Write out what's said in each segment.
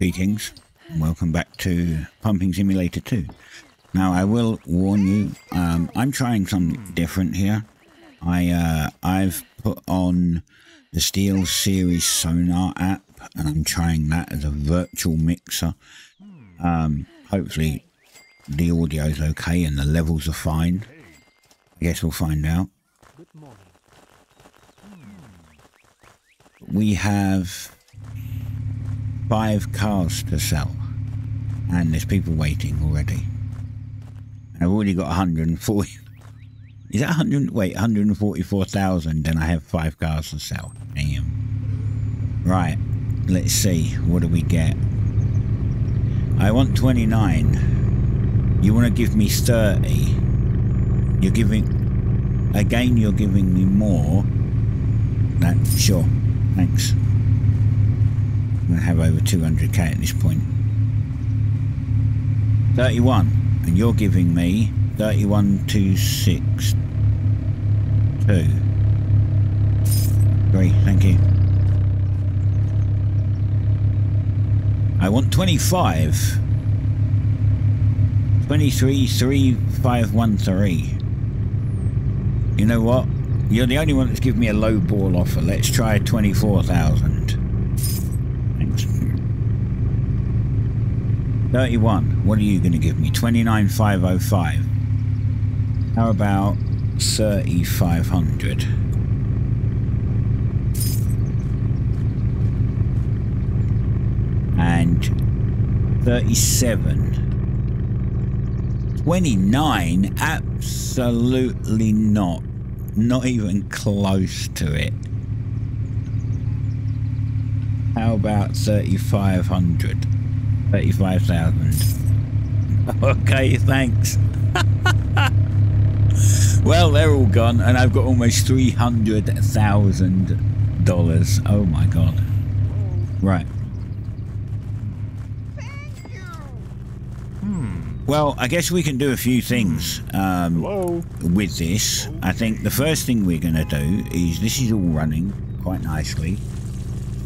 Greetings, and welcome back to Pumping Simulator 2. Now I will warn you, I'm trying something different here. I've put on the SteelSeries Sonar app, and I'm trying that as a virtual mixer. Hopefully the audio is okay and the levels are fine. I guess we'll find out. We have 5 cars to sell, and there's people waiting already. I've already got 140. Is that 100? Wait, 144,000, and I have 5 cars to sell. Damn. Right, let's see. What do we get? I want 29. You want to give me 30. You're giving... Again, you're giving me more. That's sure. Thanks. I have over 200k at this point. 31, and you're giving me 31,262. 3, thank you. I want 25. 23,351.3. You know what? You're the only one that's given me a low ball offer. Let's try 24,000. 31. What are you going to give me? 29,505. How about 3,500? And 37. 29? Absolutely not. Not even close to it. How about 3,500? 35,000. Okay, thanks. Well, they're all gone, and I've got almost $300,000. Oh my god. Right. Thank you. Well, I guess we can do a few things with this. I think the first thing we're going to do is, this is all running quite nicely.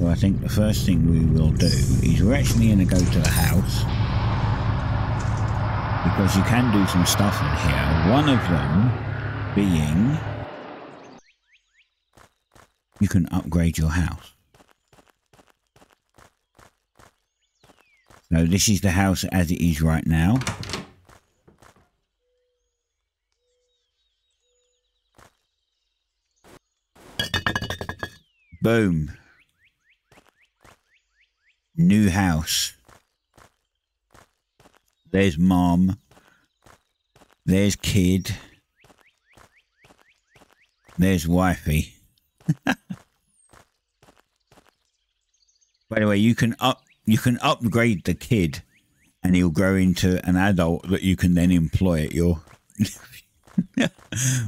So I think the first thing we will do is we're actually going to go to the house, because you can do some stuff in here. One of them being you can upgrade your house. So this is the house as it is right now. Boom. New house. There's mom. There's kid. There's wifey. By the way, you can upgrade the kid, and he'll grow into an adult that you can then employ at your...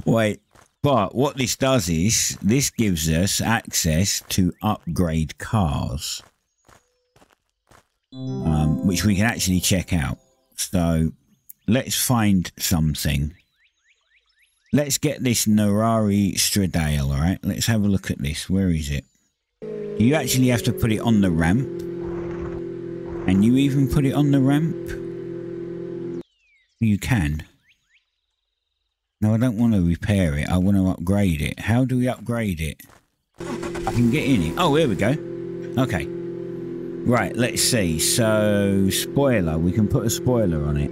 Wait, but what this does is, this gives us access to upgrade cars. Which we can actually check out. So let's find something. Let's get this Narari Stradale, all right? Let's have a look at this. Where is it? You actually have to put it on the ramp. And you even put it on the ramp? You can. No, I don't want to repair it. I want to upgrade it. How do we upgrade it? I can get in it. Oh, here we go. Okay. Right, let's see. So, spoiler. We can put a spoiler on it.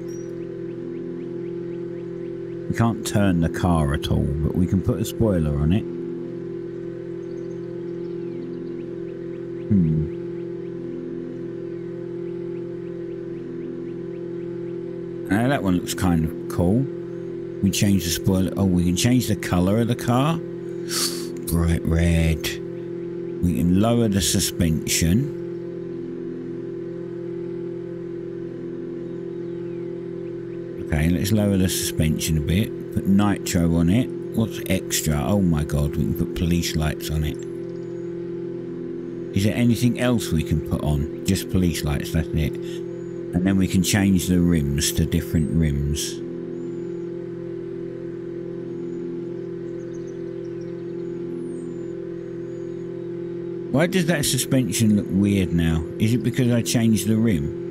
We can't turn the car at all, but we can put a spoiler on it. Now, that one looks kind of cool. We change the spoiler. Oh, we can change the colour of the car. Bright red. We can lower the suspension. Okay, let's lower the suspension a bit. Put nitro on it. What's extra? Oh my god, we can put police lights on it. Is there anything else we can put on? Just police lights, that's it. And then we can change the rims to different rims. Why does that suspension look weird now? Is it because I changed the rim?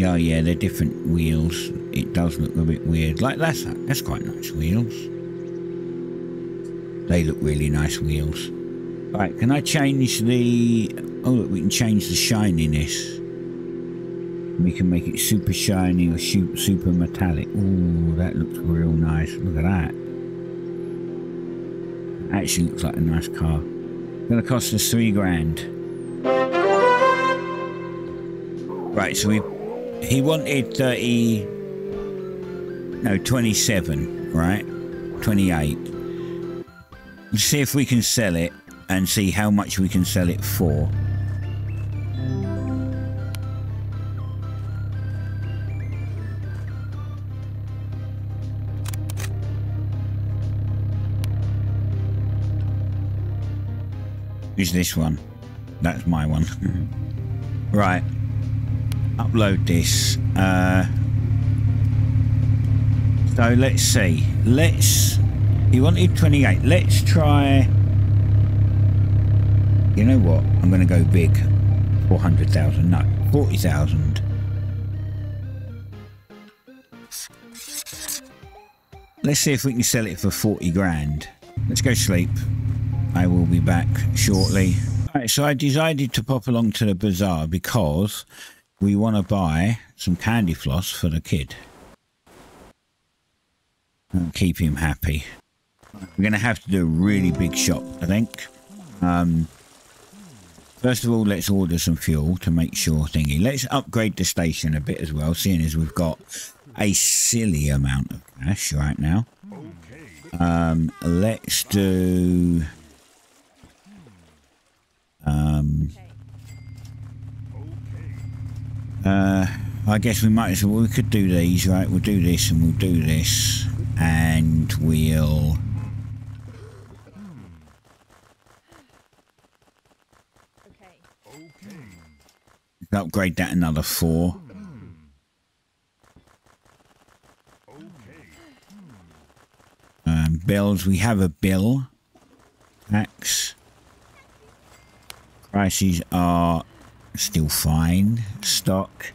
Oh yeah, they're different wheels. It does look a bit weird. Like that's quite nice wheels. They look really nice wheels. Right, can I change the... Oh look, we can change the shininess. We can make it super shiny or super metallic. Ooh, that looks real nice. Look at that. Actually looks like a nice car. It's gonna cost us 3 grand. Right, so he wanted 27, right? 28. Let's see if we can sell it and see how much we can sell it for. Is this one? That's my one. Right. Upload this. So let's see. He wanted 28. Let's try. You know what? I'm going to go big. 400,000. No, 40,000. Let's see if we can sell it for 40 grand. Let's go sleep. I will be back shortly. Alright, so I decided to pop along to the bazaar because we want to buy some candy floss for the kid. And keep him happy. We're going to have to do a really big shop, I think. First of all, let's order some fuel to make sure thingy. Let's upgrade the station a bit as well, seeing as we've got a silly amount of cash right now. Let's do... I guess we might as well, we could do these, right? We'll do this and we'll do this and we'll... upgrade that another 4. Bills, we have a bill. Tax. Prices are still fine. Stock.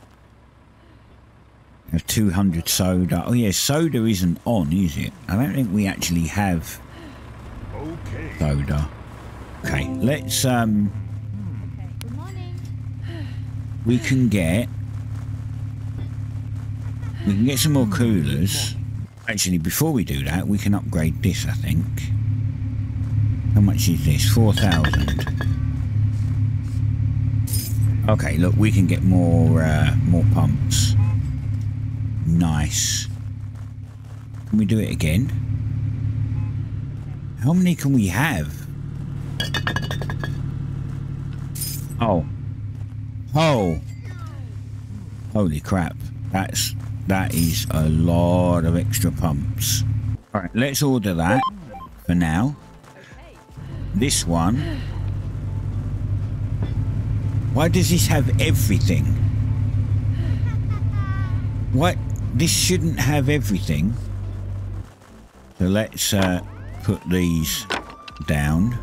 200 soda. Oh yeah, soda isn't on, is it? I don't think we actually have soda. Okay, let's we can get some more coolers. Actually, before we do that, we can upgrade this, I think. How much is this? 4,000. Okay, look, we can get more pumps. Nice. Can we do it again? How many can we have? Oh. Oh. Holy crap. That is a lot of extra pumps. All right, let's order that for now. This one. Why does this have everything? What? This shouldn't have everything. So let's put these down.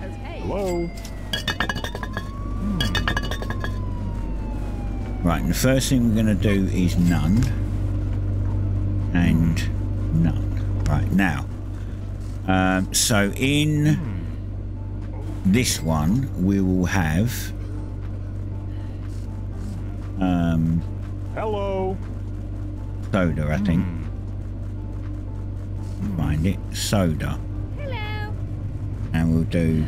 Okay. Hello. Right, and the first thing we're going to do is none. And none. Right, now. So in this one, we will have... Hello. Soda, I think. Find it. Soda. Hello. And we'll do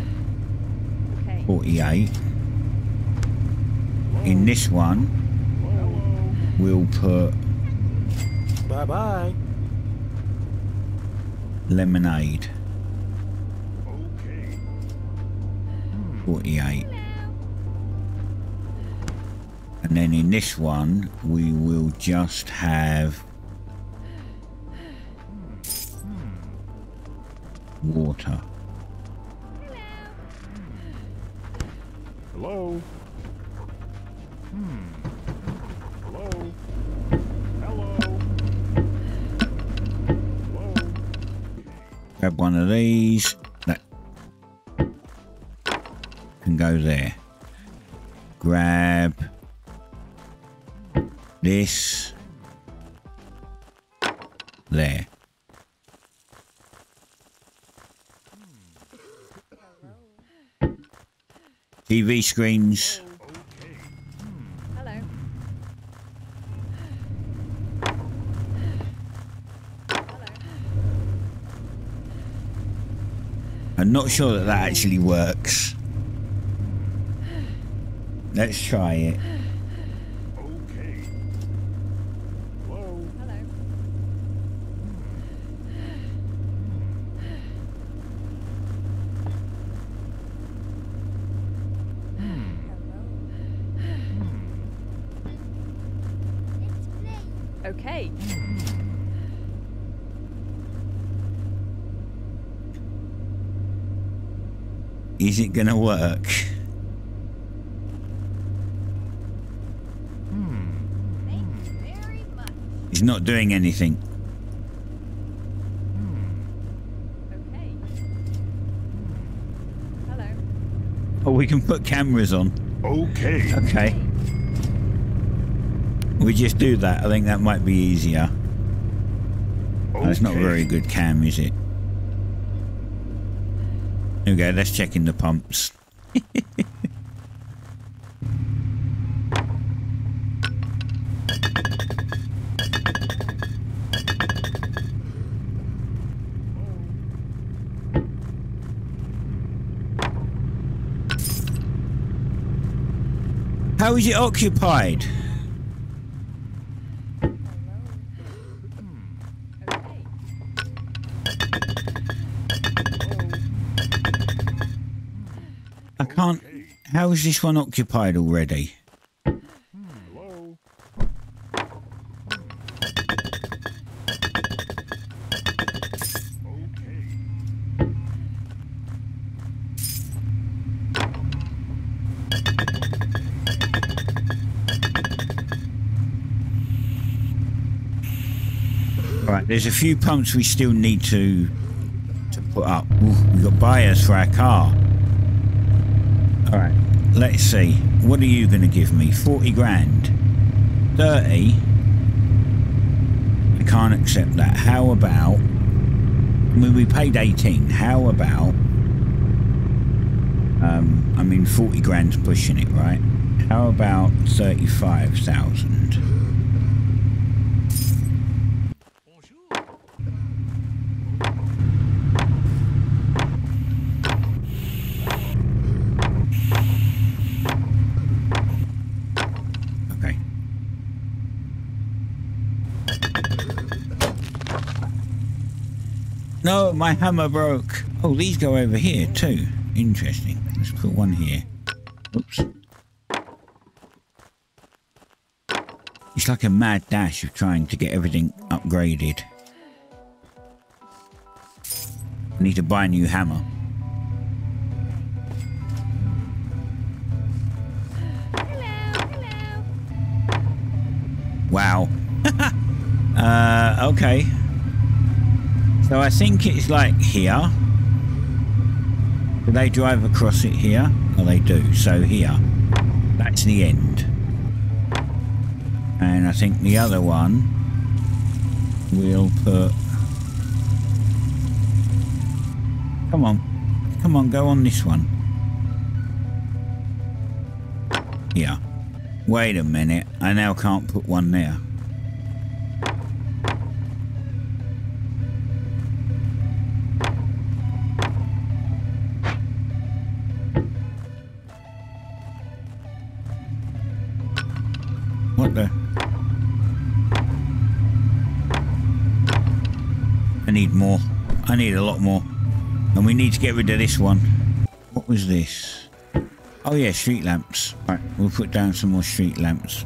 48. In this one, we'll put... Bye-bye. Lemonade. 48. And then in this one, we will just have water. Hello. Hello. Hello. Hello. Grab one of these. That go there. Grab this. There. TV screens. Hello. I'm not sure that that actually works. Let's try it. Okay. Hello. Okay. Is it gonna work? He's not doing anything. Okay. Hello. Oh, we can put cameras on. Okay. Okay. We just do that. I think that might be easier. Okay. That's not a very good cam, is it? There we go. Let's check in the pumps. How is it occupied? I can't. How is this one occupied already? There's a few pumps we still need to put up. Ooh, we've got buyers for our car. Alright, let's see. What are you going to give me? 40 grand. 30? I can't accept that. How about... I mean, we paid 18. How about... I mean, 40 grand's pushing it, right? How about 35,000? No, my hammer broke. Oh, these go over here too. Interesting. Let's put one here. Oops. It's like a mad dash of trying to get everything upgraded. I need to buy a new hammer. Hello. Wow. Okay. So I think it's like here. Do they drive across it here? Oh, they do. So here. That's the end. And I think the other one we'll put... Come on. Come on, go on this one. Here. Wait a minute. I now can't put one there. I need more. I need a lot more. And we need to get rid of this one. What was this? Oh yeah, street lamps. Right, we'll put down some more street lamps.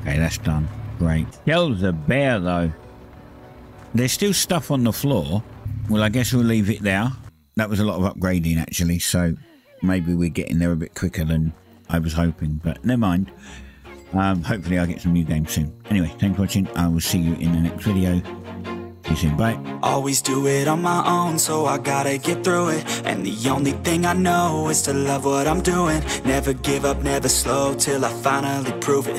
Okay, that's done. Great. Hell's a bear though. There's still stuff on the floor. Well, I guess we'll leave it there. That was a lot of upgrading actually, so maybe we're getting there a bit quicker than I was hoping, but never mind. Hopefully I'll get some new games soon. Anyway, thanks for watching. I will see you in the next video. See you soon, bye. Always do it on my own, so I gotta get through it. And the only thing I know is to love what I'm doing. Never give up, never slow, till I finally prove it.